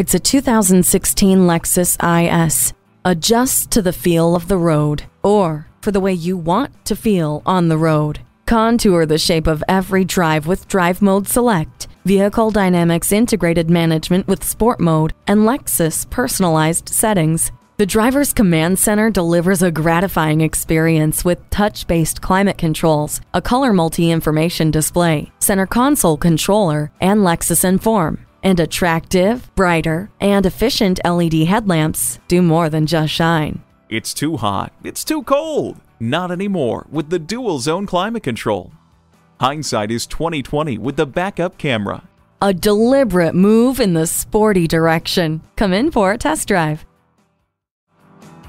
It's a 2016 Lexus IS. Adjusts to the feel of the road, or for the way you want to feel on the road. Contour the shape of every drive with Drive Mode Select, Vehicle Dynamics Integrated Management with Sport Mode, and Lexus Personalized Settings. The driver's command center delivers a gratifying experience with touch-based climate controls, a color multi-information display, center console controller, and Lexus Inform. And attractive, brighter, and efficient LED headlamps do more than just shine. It's too hot, it's too cold. Not anymore with the dual zone climate control. Hindsight is 20/20 with the backup camera. A deliberate move in the sporty direction. Come in for a test drive.